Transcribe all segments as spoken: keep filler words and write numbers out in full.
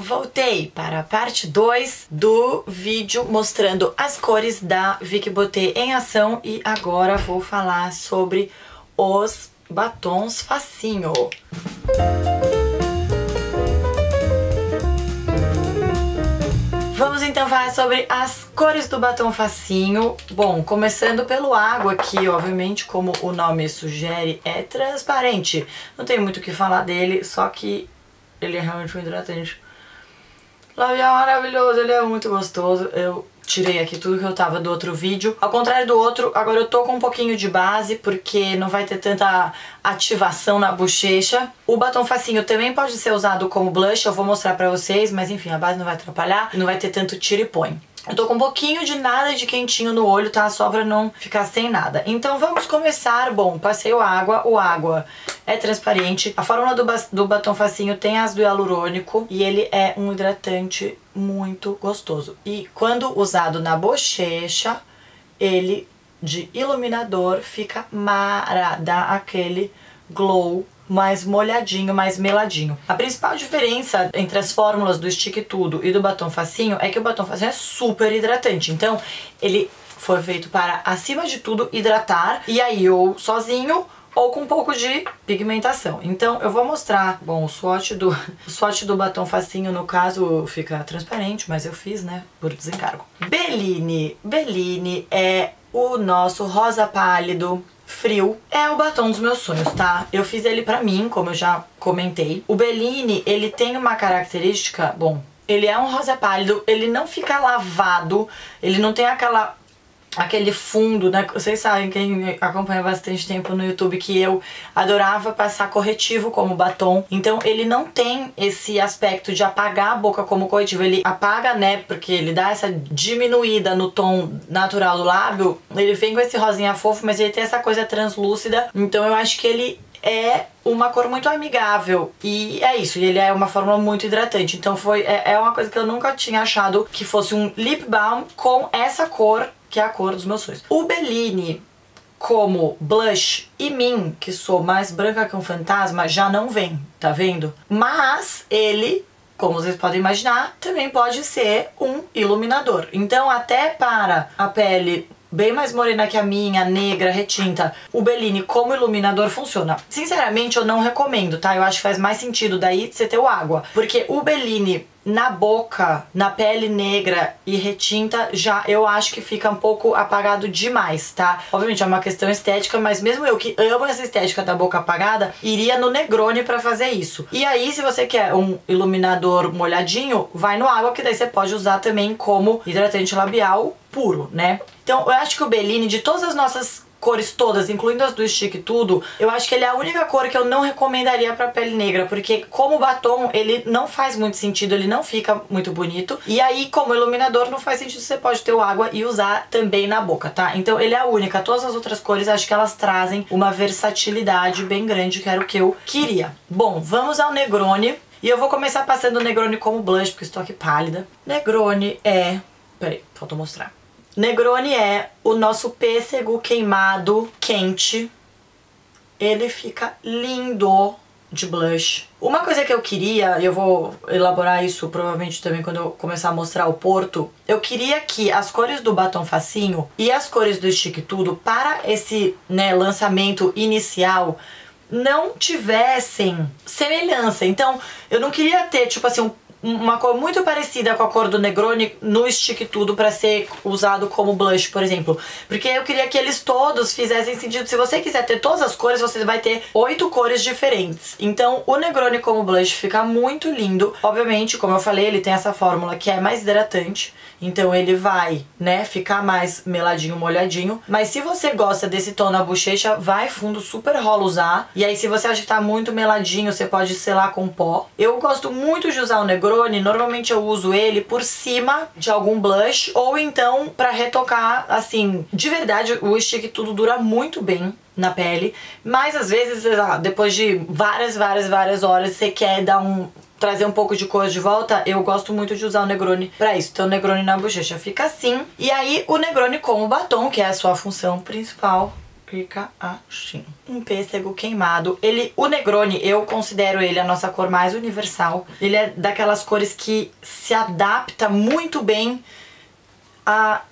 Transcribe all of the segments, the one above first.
voltei para a parte dois do vídeo mostrando as cores da Vic Beauté em ação e agora vou falar sobre os batons facinho. Vamos então falar sobre as cores do batom facinho. Bom, começando pelo água, que obviamente, como o nome sugere, é transparente. Não tem muito o que falar dele, só que ele é realmente um hidratante. Labial maravilhoso, ele é muito gostoso. Eu tirei aqui tudo que eu tava do outro vídeo. Ao contrário do outro, agora eu tô com um pouquinho de base, porque não vai ter tanta ativação na bochecha. O batom facinho também pode ser usado como blush, eu vou mostrar pra vocês, mas enfim, a base não vai atrapalhar, não vai ter tanto tira e põe. Eu tô com um pouquinho de nada de quentinho no olho, tá? Só pra não ficar sem nada. Então vamos começar. Bom, passei o água. O água é transparente. A fórmula do, do batom facinho tem ácido hialurônico e ele é um hidratante muito gostoso. E quando usado na bochecha, ele de iluminador fica mara, dá aquele glow mais molhadinho, mais meladinho. A principal diferença entre as fórmulas do Stick Tudo e do batom facinho é que o batom facinho é super hidratante, então ele foi feito para, acima de tudo, hidratar, e aí ou sozinho ou com um pouco de pigmentação. Então eu vou mostrar, bom, o swatch do, o swatch do batom facinho, no caso, fica transparente, mas eu fiz, né, por desencargo. Bellini, Bellini é o nosso rosa pálido, frio, é o batom dos meus sonhos, tá? Eu fiz ele pra mim, como eu já comentei. O Bellini, ele tem uma característica, bom, ele é um rosa pálido, ele não fica lavado, ele não tem aquela, aquele fundo, né? Vocês sabem, quem me acompanha bastante tempo no YouTube, que eu adorava passar corretivo como batom. Então ele não tem esse aspecto de apagar a boca como corretivo. Ele apaga, né? Porque ele dá essa diminuída no tom natural do lábio. Ele vem com esse rosinha fofo, mas ele tem essa coisa translúcida. Então eu acho que ele é uma cor muito amigável e é isso, e ele é uma fórmula muito hidratante, então foi, é, é uma coisa que eu nunca tinha achado que fosse um lip balm com essa cor, que é a cor dos meus sonhos. O Bellini como blush, e mim, que sou mais branca que um fantasma, já não vem, tá vendo? Mas ele, como vocês podem imaginar, também pode ser um iluminador, então até para a pele bem mais morena que a minha, negra, retinta, o Bellini como iluminador funciona. Sinceramente, eu não recomendo, tá? Eu acho que faz mais sentido daí você ter o água, porque o Bellini na boca, na pele negra e retinta, já eu acho que fica um pouco apagado demais, tá? Obviamente é uma questão estética, mas mesmo eu que amo essa estética da boca apagada, iria no Negroni pra fazer isso. E aí, se você quer um iluminador molhadinho, vai no água, que daí você pode usar também como hidratante labial puro, né? Então eu acho que o Bellini, de todas as nossas cores todas, incluindo as do Stick Tudo, eu acho que ele é a única cor que eu não recomendaria pra pele negra, porque como batom ele não faz muito sentido, ele não fica muito bonito, e aí como iluminador não faz sentido, você pode ter o água e usar também na boca, tá? Então ele é a única, todas as outras cores acho que elas trazem uma versatilidade bem grande, que era o que eu queria. Bom, vamos ao Negroni, e eu vou começar passando o Negroni como blush, porque estou aqui pálida. Negroni é... peraí, faltou mostrar. Negroni é o nosso pêssego queimado, quente. Ele fica lindo de blush. Uma coisa que eu queria, e eu vou elaborar isso provavelmente também quando eu começar a mostrar o Porto, eu queria que as cores do batom facinho e as cores do Stick Tudo, para esse, né, lançamento inicial, não tivessem semelhança. Então, eu não queria ter, tipo assim, um uma cor muito parecida com a cor do Negroni no Stick Tudo pra ser usado como blush, por exemplo. Porque eu queria que eles todos fizessem sentido. Se você quiser ter todas as cores, você vai ter oito cores diferentes. Então o Negroni como blush fica muito lindo. Obviamente, como eu falei, ele tem essa fórmula que é mais hidratante. Então ele vai, né, ficar mais meladinho, molhadinho. Mas se você gosta desse tom na bochecha, vai fundo, super rola usar. E aí se você acha que tá muito meladinho, você pode selar com pó. Eu gosto muito de usar o Negroni. Normalmente eu uso ele por cima de algum blush ou então pra retocar, assim, de verdade o Stick Tudo dura muito bem na pele, mas às vezes, depois de várias, várias, várias horas, você quer dar um... trazer um pouco de cor de volta, eu gosto muito de usar o Negroni pra isso. Então o Negroni na bochecha fica assim, e aí o Negroni com o batom, que é a sua função principal, fica assim. Um pêssego queimado. Ele, o Negroni, eu considero ele a nossa cor mais universal. Ele é daquelas cores que se adapta muito bem a...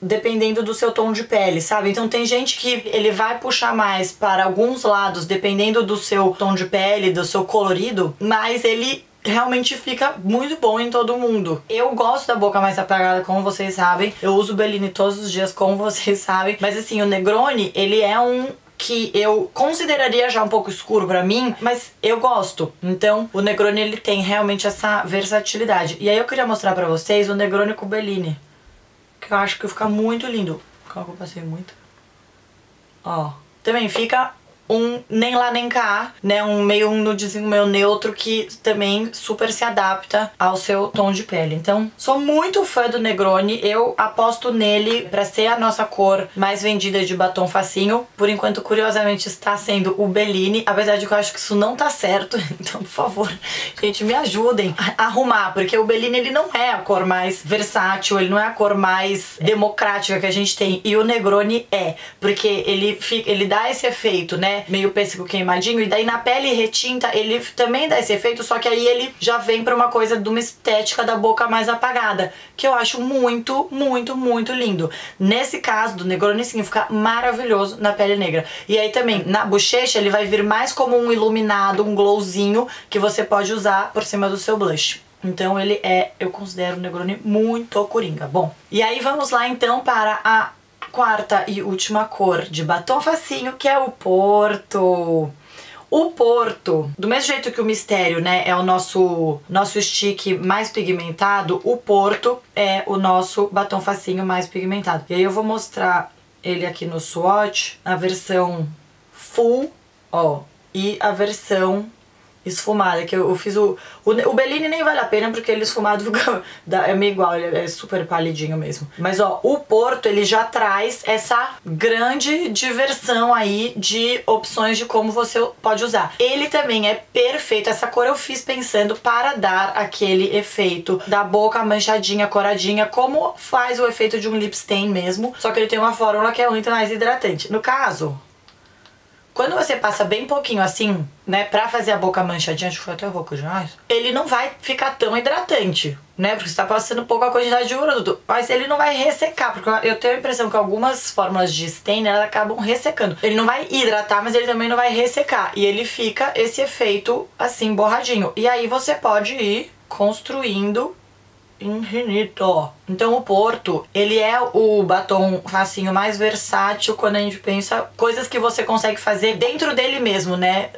dependendo do seu tom de pele, sabe? Então tem gente que ele vai puxar mais para alguns lados, dependendo do seu tom de pele, do seu colorido, mas ele realmente fica muito bom em todo mundo. Eu gosto da boca mais apagada, como vocês sabem. Eu uso o Bellini todos os dias, como vocês sabem. Mas assim, o Negroni, ele é um que eu consideraria já um pouco escuro pra mim, mas eu gosto. Então o Negroni, ele tem realmente essa versatilidade. E aí eu queria mostrar pra vocês o Negroni com o Bellini, que eu acho que fica muito lindo. Calma que eu passei muito. Ó. Também fica um nem lá nem cá, né? Um meio um nudezinho meio neutro que também super se adapta ao seu tom de pele. Então, sou muito fã do Negroni. Eu aposto nele pra ser a nossa cor mais vendida de batom facinho. Por enquanto, curiosamente, está sendo o Bellini. Apesar de que eu acho que isso não tá certo. Então, por favor, gente, me ajudem a arrumar. Porque o Bellini, ele não é a cor mais versátil. Ele não é a cor mais democrática que a gente tem. E o Negroni é. Porque ele, fica, ele dá esse efeito, né? Meio pêssego queimadinho, e daí na pele retinta ele também dá esse efeito, só que aí ele já vem pra uma coisa de uma estética da boca mais apagada, que eu acho muito, muito, muito lindo. Nesse caso do Negroni, sim, fica maravilhoso na pele negra. E aí também na bochecha ele vai vir mais como um iluminado, um glowzinho, que você pode usar por cima do seu blush. Então ele é, eu considero o Negroni muito coringa. Bom, e aí vamos lá então para a quarta e última cor de batom facinho, que é o Porto. O Porto, do mesmo jeito que o Mistério, né, é o nosso, nosso stick mais pigmentado, o Porto é o nosso batom facinho mais pigmentado. E aí eu vou mostrar ele aqui no swatch, a versão full, ó, e a versão esfumada, que eu, eu fiz o, o... O Bellini nem vale a pena, porque ele esfumado fica, é meio igual, ele é super palidinho mesmo. Mas, ó, o Porto, ele já traz essa grande diversão aí de opções de como você pode usar. Ele também é perfeito. Essa cor eu fiz pensando para dar aquele efeito da boca manchadinha, coradinha, como faz o efeito de um lip stain mesmo. Só que ele tem uma fórmula que é muito mais hidratante. No caso... Quando você passa bem pouquinho assim, né, pra fazer a boca manchadinha, acho que foi até rouco demais, ele não vai ficar tão hidratante, né, porque você tá passando pouca quantidade de produto, mas ele não vai ressecar, porque eu tenho a impressão que algumas fórmulas de stain, elas acabam ressecando. Ele não vai hidratar, mas ele também não vai ressecar, e ele fica esse efeito assim, borradinho. E aí você pode ir construindo... infinito. Então o Porto, ele é o batom facinho mais versátil quando a gente pensa coisas que você consegue fazer dentro dele mesmo, né,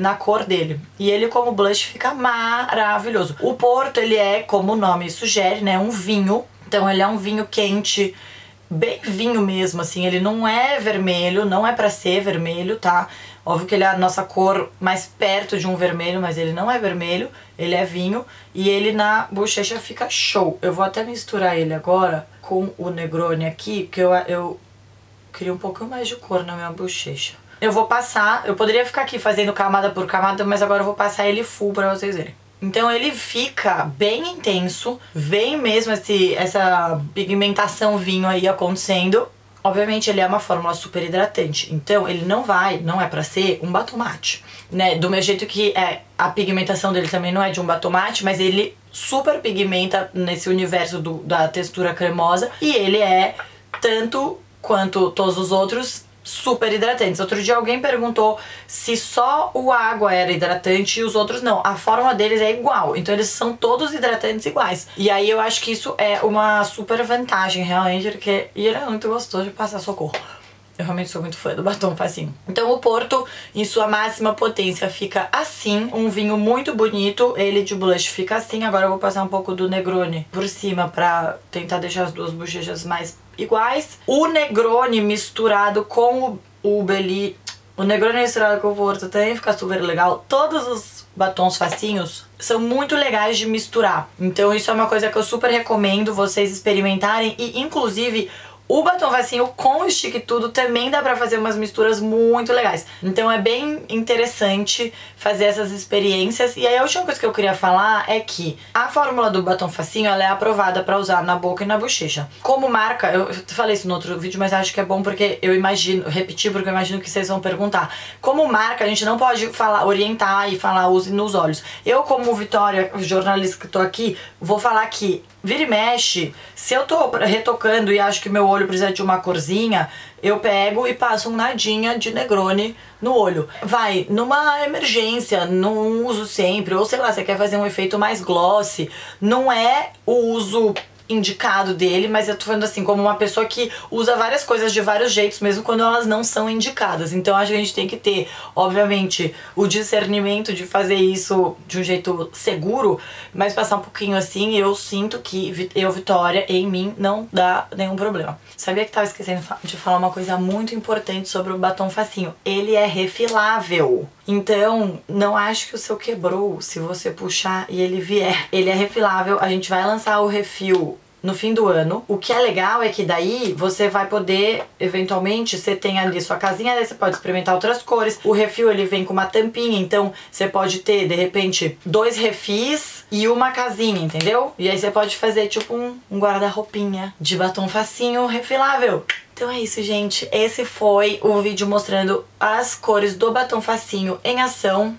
na cor dele. E ele como blush fica maravilhoso. O Porto, ele é, como o nome sugere, né, um vinho. Então ele é um vinho quente, bem vinho mesmo, assim. Ele não é vermelho, não é pra ser vermelho, tá? Óbvio que ele é a nossa cor mais perto de um vermelho, mas ele não é vermelho, ele é vinho. E ele na bochecha fica show. Eu vou até misturar ele agora com o Negroni aqui, porque eu, eu queria um pouquinho mais de cor na minha bochecha. Eu vou passar, eu poderia ficar aqui fazendo camada por camada, mas agora eu vou passar ele full pra vocês verem. Então ele fica bem intenso, vem mesmo esse, essa pigmentação vinho aí acontecendo. Obviamente ele é uma fórmula super hidratante, então ele não vai, não é pra ser um batom mate, né? Do mesmo jeito que é, a pigmentação dele também não é de um batom mate, mas ele super pigmenta nesse universo do, da textura cremosa. E ele é, tanto quanto todos os outros, super hidratantes. Outro dia alguém perguntou se só o água era hidratante e os outros não. A forma deles é igual, então eles são todos hidratantes iguais. E aí eu acho que isso é uma super vantagem realmente, porque e ele é muito gostoso de passar, socorro. Eu realmente sou muito fã do batom facinho. Então o Porto, em sua máxima potência, fica assim. Um vinho muito bonito. Ele de blush fica assim. Agora eu vou passar um pouco do Negroni por cima pra tentar deixar as duas bochechas mais iguais. O Negroni misturado com o, o Bellini... O Negroni misturado com o Porto também fica super legal. Todos os batons facinhos são muito legais de misturar. Então isso é uma coisa que eu super recomendo vocês experimentarem. E inclusive... O batom facinho com o Stick Tudo também dá pra fazer umas misturas muito legais. Então é bem interessante fazer essas experiências. E aí a última coisa que eu queria falar é que a fórmula do batom facinho, ela é aprovada pra usar na boca e na bochecha. Como marca, eu falei isso no outro vídeo, mas acho que é bom porque eu imagino, repetir porque eu imagino que vocês vão perguntar. Como marca, a gente não pode falar, orientar e falar use nos olhos. Eu, como Vitória, jornalista que tô aqui, vou falar que vira e mexe, se eu tô retocando e acho que meu olho precisa de uma corzinha, eu pego e passo um nadinha de Negroni no olho. Vai, numa emergência, não uso sempre, ou sei lá, você quer fazer um efeito mais gloss, não é o uso indicado dele, mas eu tô falando assim, como uma pessoa que usa várias coisas de vários jeitos, mesmo quando elas não são indicadas. Então acho que a gente tem que ter, obviamente, o discernimento de fazer isso de um jeito seguro, mas passar um pouquinho assim, eu sinto que eu, Vitória, em mim, não dá nenhum problema. Sabia que tava esquecendo de falar uma coisa muito importante sobre o batom facinho. Ele é refilável. Então, não acho que o seu quebrou se você puxar e ele vier. Ele é refilável, a gente vai lançar o refil no fim do ano. O que é legal é que daí você vai poder, eventualmente, você tem ali sua casinha, daí você pode experimentar outras cores. O refil, ele vem com uma tampinha, então você pode ter, de repente, dois refis e uma casinha, entendeu? E aí você pode fazer, tipo, um, um guarda-roupinha de batom facinho refilável. Então é isso, gente. Esse foi o vídeo mostrando as cores do batom facinho em ação.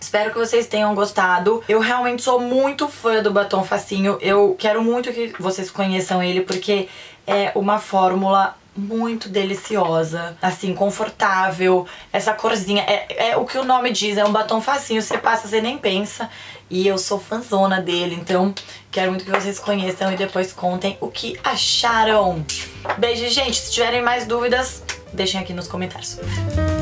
Espero que vocês tenham gostado. Eu realmente sou muito fã do batom facinho. Eu quero muito que vocês conheçam ele, porque é uma fórmula muito deliciosa, assim, confortável. Essa corzinha, é, é o que o nome diz, é um batom facinho. Você passa, você nem pensa. E eu sou fãzona dele, então quero muito que vocês conheçam e depois contem o que acharam. Beijo, gente. Se tiverem mais dúvidas, deixem aqui nos comentários.